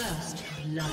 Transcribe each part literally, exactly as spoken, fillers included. First blood.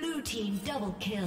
Blue team double kill.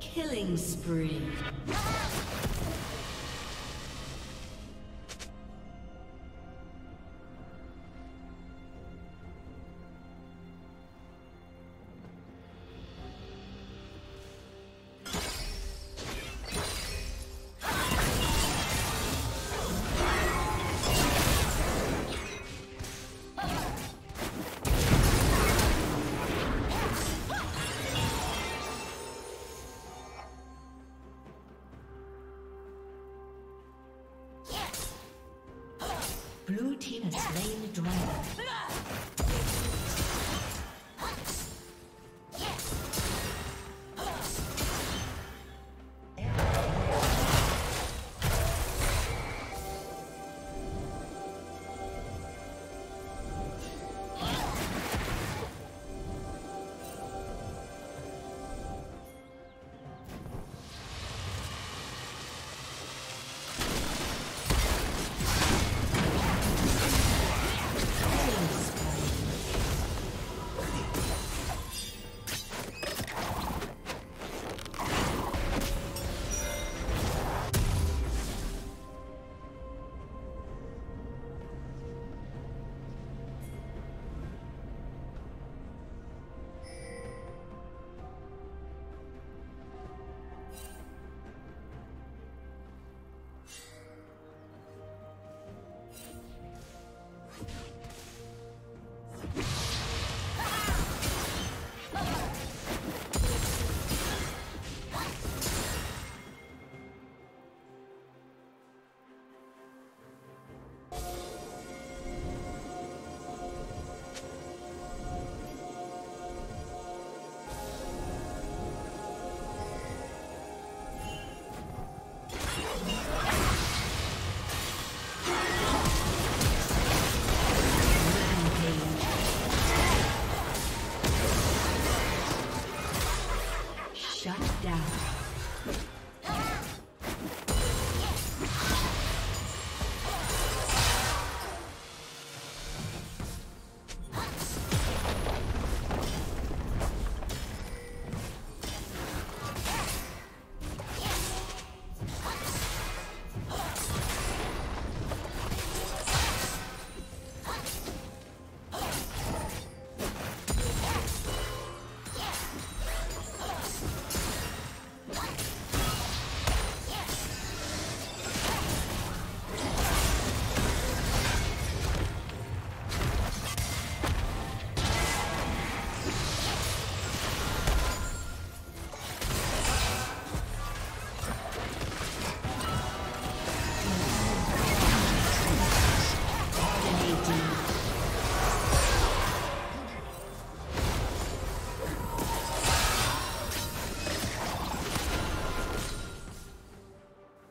Killing spree. team has slain the dragon.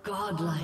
Godlike.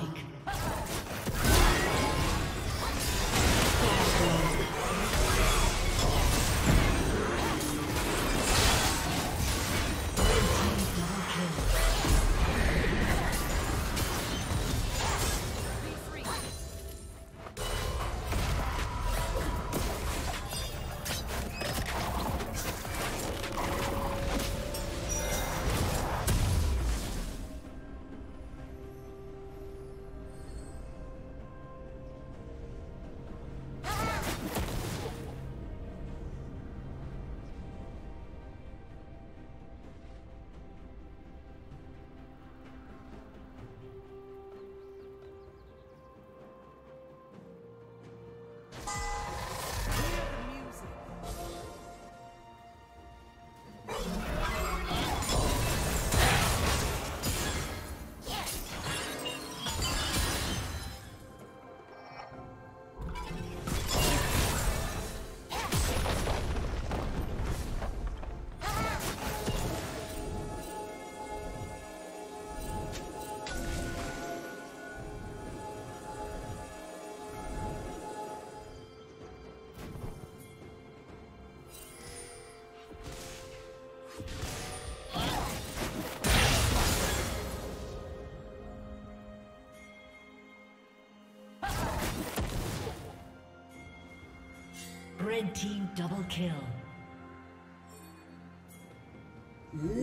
Red team double kill.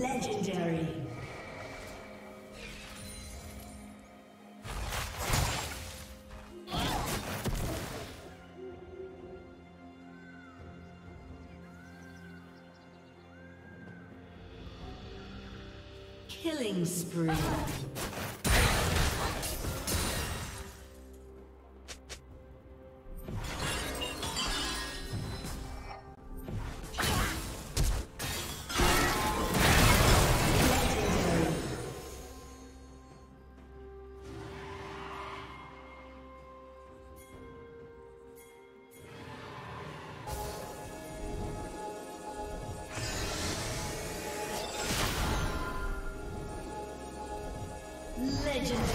Legendary. Killing spree. Legendary.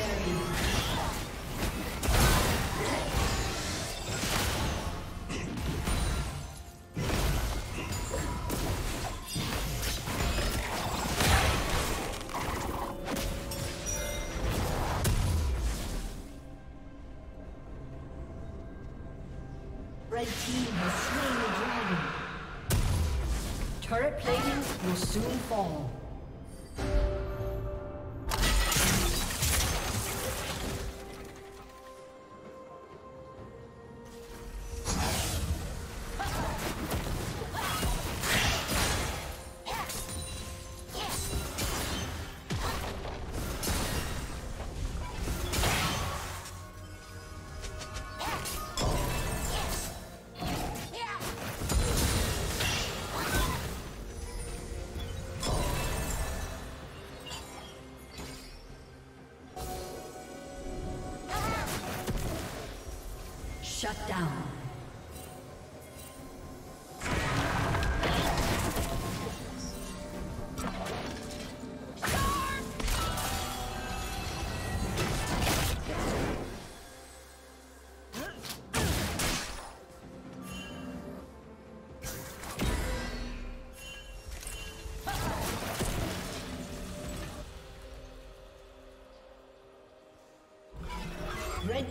Red team has slain the dragon. Turret plating will soon fall. Shut down. Red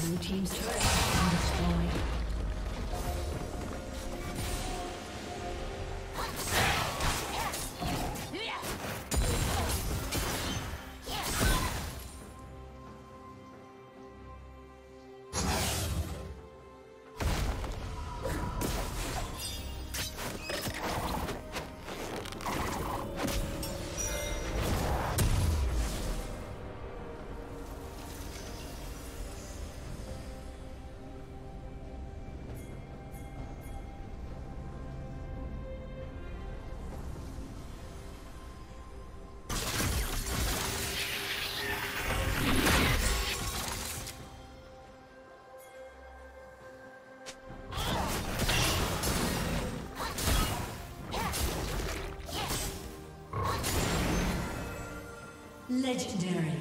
Blue team's turret has been destroyed. Legendary.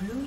Blue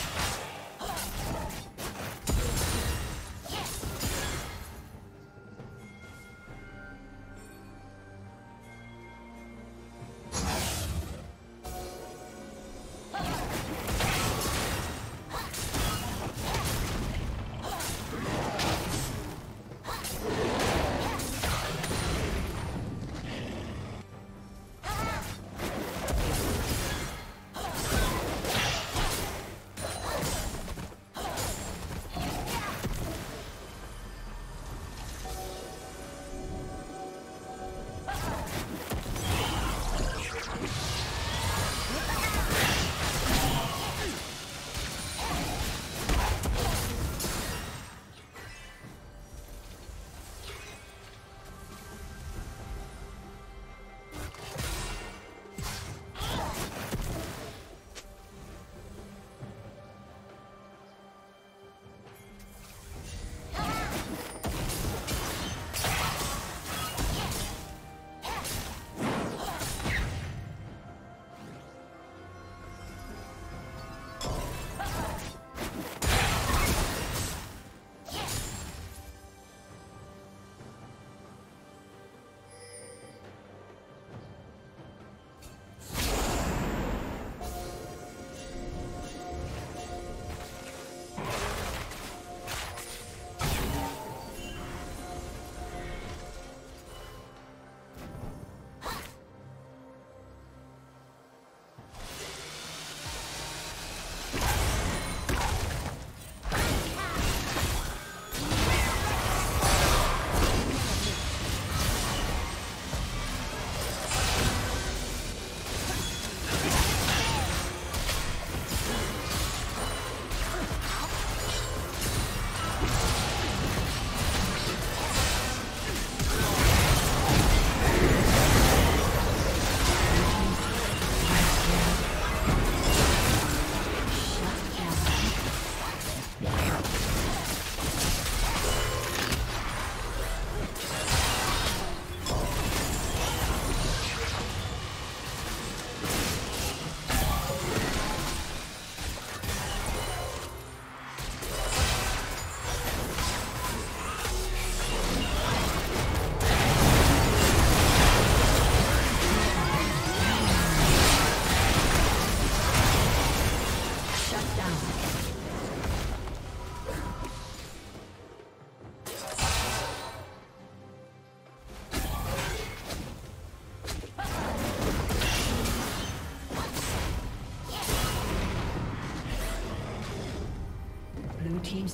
Team's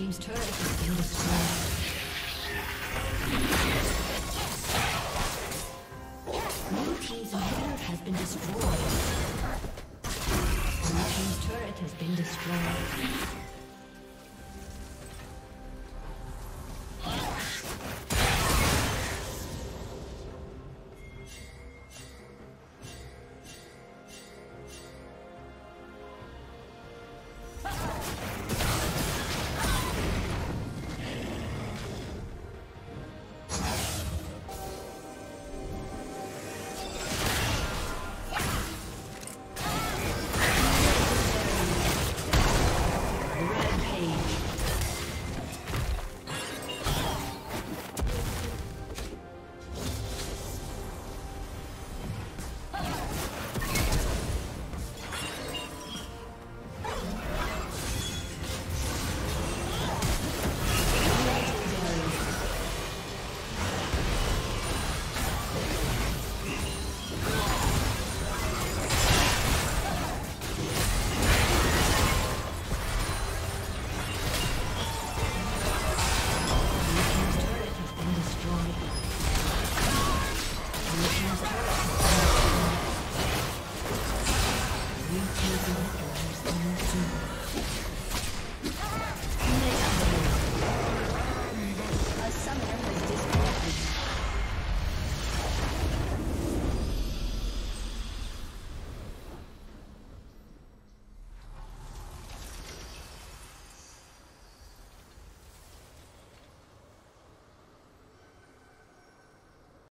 team's turret has been destroyed. Blue team's inhibitor has been destroyed. Blue team's turret has been destroyed.